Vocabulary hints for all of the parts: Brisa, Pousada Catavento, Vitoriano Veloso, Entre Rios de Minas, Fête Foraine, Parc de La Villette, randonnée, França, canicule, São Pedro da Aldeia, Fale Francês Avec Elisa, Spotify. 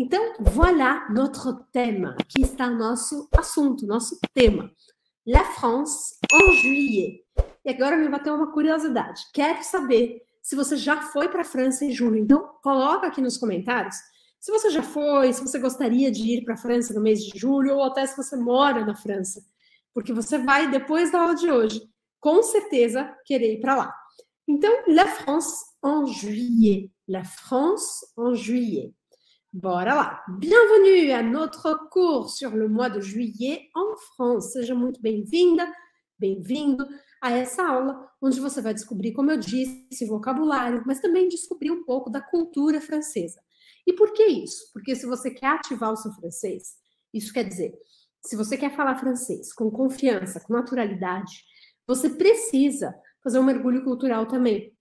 Então, voilà notre thème, que está o nosso assunto, nosso tema. La France, en juillet. E agora me bateu uma curiosidade. Quero saber se você já foi para a França em julho. Então, coloca aqui nos comentários se você já foi, se você gostaria de ir para a França no mês de julho, ou até se você mora na França. Porque você vai, depois da aula de hoje, com certeza querer ir para lá. Então, La France en juillet. La France en juillet. Bora lá. Bienvenue à notre cours sur le mois de juillet en France. Seja muito bem-vinda, bem-vindo a essa aula, onde você vai descobrir, como eu disse, vocabulário, mas também descobrir um pouco da cultura francesa. E por que isso? Porque se você quer ativar o seu francês, isso quer dizer, se você quer falar francês com confiança, com naturalidade, você precisa fazer um mergulho cultural também.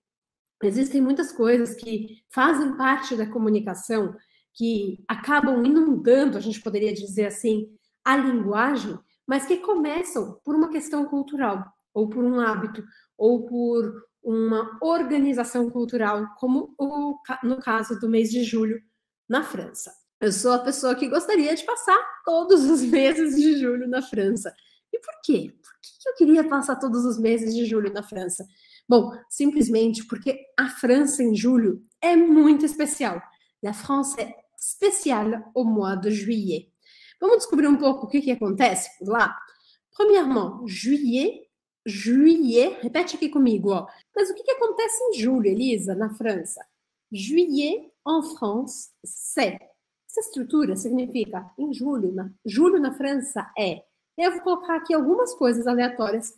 Existem muitas coisas que fazem parte da comunicação, que acabam inundando, a gente poderia dizer assim, a linguagem, mas que começam por uma questão cultural, ou por um hábito, ou por uma organização cultural, como no caso do mês de julho na França. Eu sou a pessoa que gostaria de passar todos os meses de julho na França. E por quê? Por que eu queria passar todos os meses de julho na França? Bom, simplesmente porque a França em julho é muito especial. La France é spéciale au mois de juillet. Vamos descobrir um pouco o que acontece por lá? Premièrement, juillet, juillet, repete aqui comigo, ó. Mas o que acontece em julho, Elisa, na França? Juillet, en France, c'est. Essa estrutura significa em julho na França é. Eu vou colocar aqui algumas coisas aleatórias,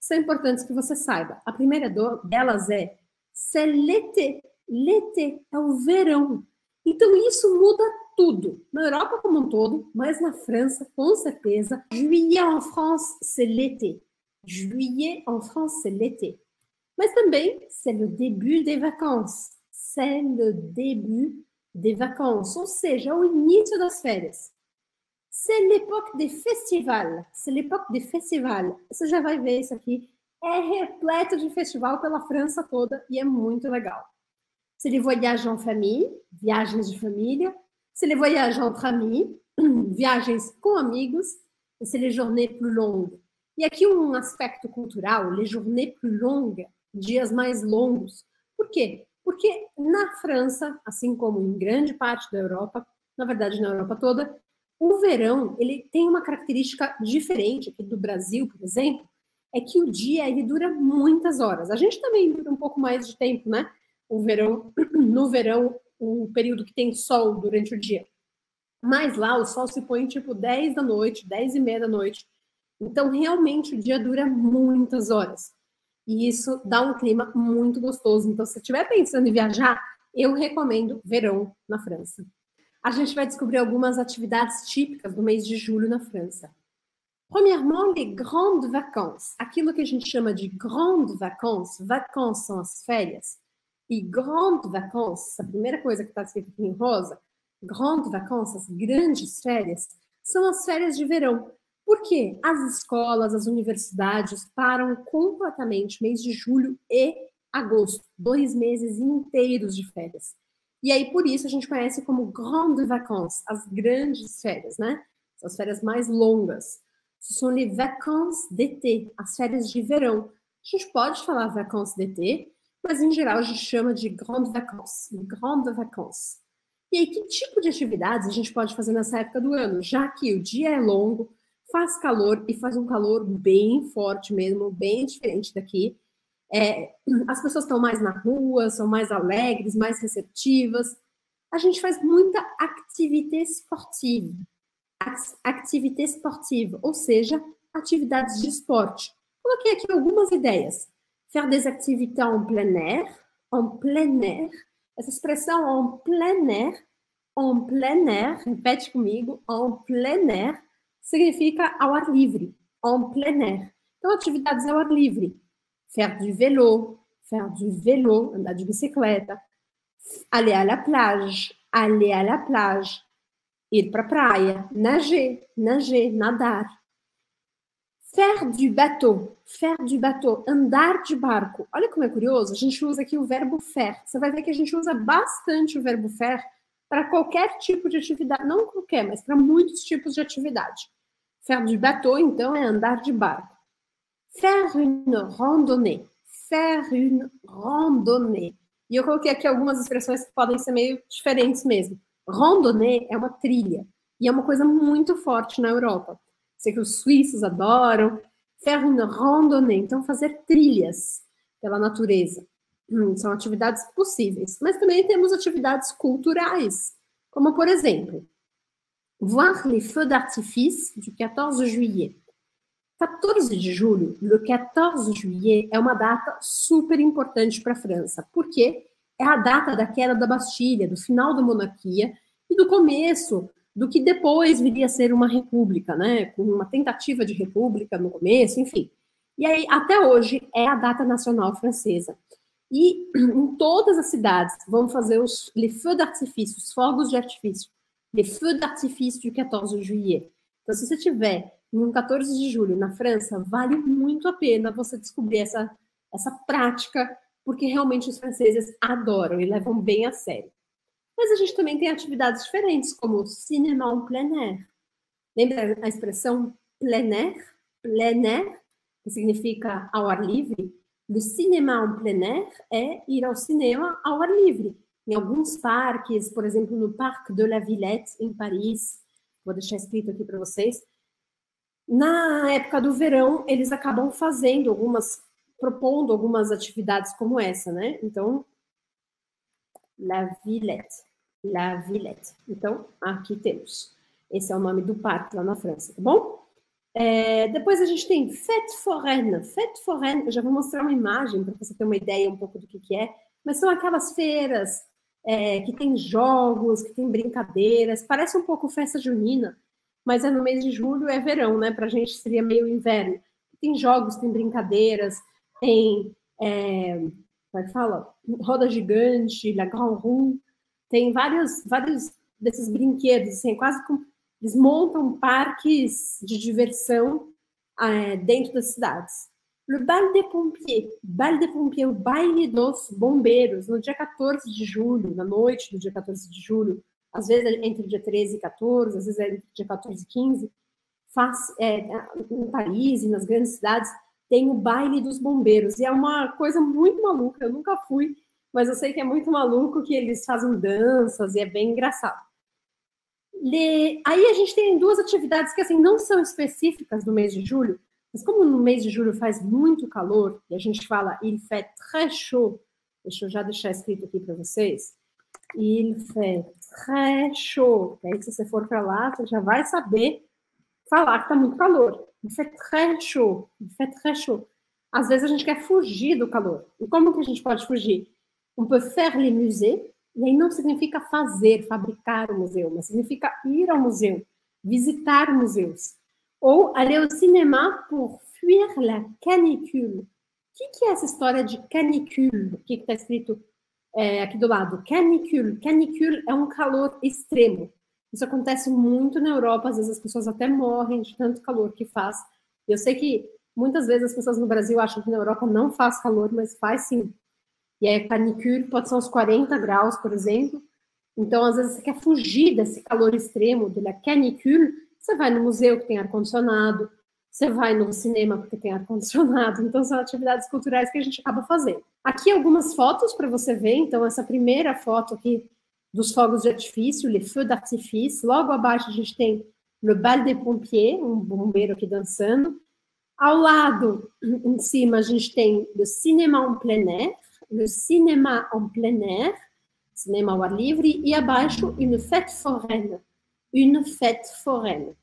são importantes que você saiba. A primeira delas é c'est l'été. L'été é o verão. Então, isso muda tudo. Na Europa como um todo, mas na França, com certeza. Juillet en France, c'est l'été. Juillet en France, c'est l'été. Mas também, c'est le début des vacances. C'est le début des vacances. Ou seja, é o início das férias. C'est l'époque des festivals. C'est l'époque des festivals. Você já vai ver isso aqui. É repleto de festival pela França toda e é muito legal. C'est les voyages en famille, viagens de família. C'est les voyages entre amis, viagens com amigos. Et c'est les journées plus longues. E aqui um aspecto cultural, les journées plus longues, dias mais longos. Por quê? Porque na França, assim como em grande parte da Europa, na verdade na Europa toda, o verão ele tem uma característica diferente aqui do Brasil, por exemplo, é que o dia ele dura muitas horas. A gente também dura um pouco mais de tempo, né? O verão, no verão, o período que tem sol durante o dia. Mas lá o sol se põe tipo 10 da noite, 10 e meia da noite. Então, realmente, o dia dura muitas horas. E isso dá um clima muito gostoso. Então, se estiver pensando em viajar, eu recomendo verão na França. A gente vai descobrir algumas atividades típicas do mês de julho na França. Premièrement, les grandes vacances. Aquilo que a gente chama de grandes vacances. Vacances são as férias. E grandes vacances, a primeira coisa que está escrito aqui em rosa, grandes vacances, grandes férias, são as férias de verão. Por quê? As escolas, as universidades param completamente mês de julho e agosto, 2 meses inteiros de férias. E aí, por isso, a gente conhece como grandes vacances, as grandes férias, né? São as férias mais longas. Ce sont les vacances d'été, as férias de verão. A gente pode falar vacances d'été, mas, em geral, a gente chama de grandes vacances, grande vacances. E aí, que tipo de atividades a gente pode fazer nessa época do ano? Já que o dia é longo, faz calor e faz um calor bem forte mesmo, bem diferente daqui. É, as pessoas estão mais na rua, são mais alegres, mais receptivas. A gente faz muita activité sportive, ou seja, atividades de esporte. Coloquei aqui algumas ideias. Faire des activités en plein air, essa expressão en plein air, repete comigo, en plein air, significa ao ar livre, en plein air. Então, atividades ao ar livre. Faire du vélo, andar de bicicleta, aller à la plage, ir para a praia, nager, nager, nadar. Faire du bateau, andar de barco. Olha como é curioso, a gente usa aqui o verbo faire. Você vai ver que a gente usa bastante o verbo faire para qualquer tipo de atividade, não qualquer, mas para muitos tipos de atividade. Faire du bateau, então, é andar de barco. Faire une randonnée. Faire une randonnée. E eu coloquei aqui algumas expressões que podem ser meio diferentes mesmo. Randonnée é uma trilha. E é uma coisa muito forte na Europa. Sei que os suíços adoram. Faire une randonnée. Então, fazer trilhas pela natureza. São atividades possíveis. Mas também temos atividades culturais. Como, por exemplo, voir les feux d'artifice du 14 juillet. 14 de julho, le 14 juillet, é uma data super importante para a França, porque é a data da queda da Bastilha, do final da monarquia e do começo do que depois viria a ser uma república, né? Com uma tentativa de república no começo, enfim. E aí, até hoje, é a data nacional francesa. E em todas as cidades vão fazer os les feux d'artifício, os fogos de artifício, les feux d'artifício de 14 juillet. Então, se você tiver no 14 de julho, na França, vale muito a pena você descobrir essa prática, porque realmente os franceses adoram e levam bem a sério. Mas a gente também tem atividades diferentes, como cinéma en plein air. Lembra a expressão plein air? Plein air, que significa ao ar livre. O cinéma en plein air é ir ao cinema ao ar livre. Em alguns parques, por exemplo, no Parc de La Villette, em Paris, vou deixar escrito aqui para vocês. Na época do verão, eles acabam fazendo propondo algumas atividades como essa, né? Então, La Villette, La Villette. Então, aqui temos. Esse é o nome do parque lá na França, tá bom? Depois a gente tem Fête Foraine. Fête Foraine, eu já vou mostrar uma imagem para você ter uma ideia um pouco do que é. Mas são aquelas feiras que tem jogos, que tem brincadeiras. Parece um pouco festa junina. Mas é no mês de julho, é verão, né? Para a gente seria meio inverno. Tem jogos, tem brincadeiras, tem roda gigante, la grande roue, tem vários desses brinquedos, assim, quase como eles montam parques de diversão dentro das cidades. Le bal des pompiers, o baile dos bombeiros, no dia 14 de julho, na noite do dia 14 de julho. Às vezes é entre dia 13 e 14, às vezes é entre dia 14 e 15, em Paris e nas grandes cidades, tem o baile dos bombeiros, e é uma coisa muito maluca, eu nunca fui, mas eu sei que é muito maluco, que eles fazem danças, e é bem engraçado. Aí a gente tem duas atividades que assim, não são específicas do mês de julho, mas como no mês de julho faz muito calor, e a gente fala, il fait très chaud, deixa eu já deixar escrito aqui para vocês, il fait très chaud. Aí, se você for para lá, você já vai saber falar que tá muito calor. Il fait très chaud. Il fait très chaud. Às vezes a gente quer fugir do calor. E como que a gente pode fugir? On peut faire les musées. E aí não significa fazer, fabricar o museu, mas significa ir ao museu, visitar museus. Ou aller ao cinema pour fuir la canicule. O que é essa história de canicule? O que está escrito? Aqui do lado, canicule. Canicule é um calor extremo. Isso acontece muito na Europa, às vezes as pessoas até morrem de tanto calor que faz. Eu sei que muitas vezes as pessoas no Brasil acham que na Europa não faz calor, mas faz sim. E aí canicule pode ser uns 40 graus, por exemplo. Então, às vezes você quer fugir desse calor extremo, de la canicule, você vai no museu que tem ar-condicionado, você vai no cinema porque tem ar-condicionado. Então, são atividades culturais que a gente acaba fazendo. Aqui algumas fotos para você ver, então essa primeira foto aqui dos fogos de artifício, les feux d'artifice, logo abaixo a gente tem le bal des pompiers, um bombeiro aqui dançando, ao lado, em cima, a gente tem le cinéma en plein air, cinema ao ar livre, e abaixo, une fête foraine,